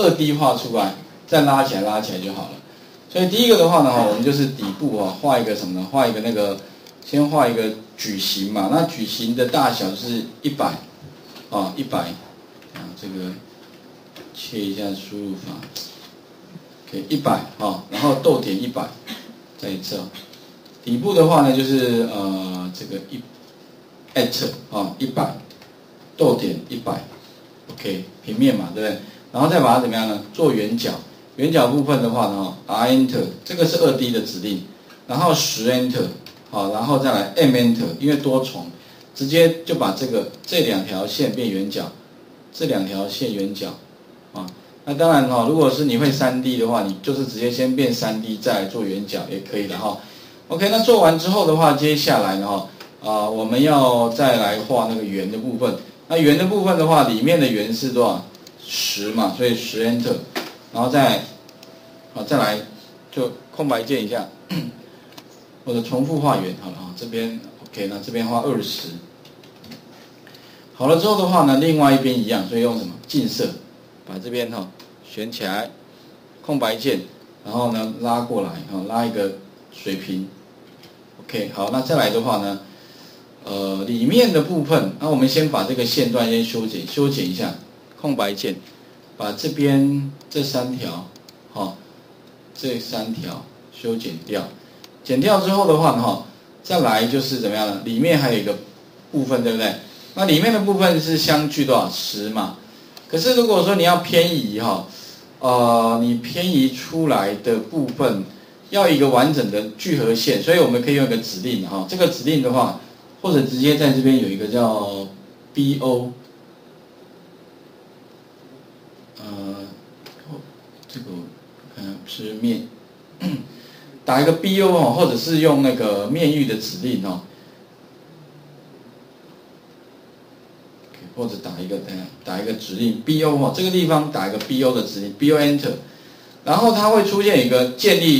二 D 画出来，再拉起来就好了。所以第一个的话呢，我们就是底部啊，画一个什么呢？画一个那个，先画一个矩形嘛。那矩形的大小是100，啊， 100， 啊，这个切一下输入法，给100啊，然后逗点100，在这。底部的话呢，就是这个at 啊100，逗点100 ，OK， 平面嘛，对不对？然后再把它怎么样呢？做圆角。圆角部分的话呢 ，R Enter 这个是2D 的指令，然后10 Enter 好，然后再来 M Enter， 因为多重，直接就把这两条线变圆角，这两条线圆角啊。那当然哈，如果是你会 3D 的话，你就是直接先变 3D 再来做圆角也可以的哈。OK， 那做完之后的话，接下来呢哈，我们要再来画那个圆的部分。那圆的部分的话，里面的圆是多少？10嘛，所以10 Enter， 然后再来就空白键一下，或者重复画圆好了啊。这边 OK， 那这边画20。好了之后的话呢，另外一边一样，所以用什么近色，把这边哈选起来，空白键，然后呢拉过来哈，拉一个水平。OK， 好，那再来的话呢？里面的部分，那我们先把这个线段先修剪一下，空白键，把这边这三条，好，这三条修剪掉，剪掉之后的话呢，再来就是怎么样呢？里面还有一个部分，对不对？那里面的部分是相距多少10嘛？可是如果说你要偏移哈，你偏移出来的部分要一个完整的聚合线，所以我们可以用一个指令哈，这个指令的话。或者直接在这边有一个叫 BO， 这个看是面，打一个 BO 哦，或者是用那个面域的指令哦，或者打一个指令 BO 哦，这个地方打一个 BO 的指令 ，BO Enter， 然后它会出现一个建立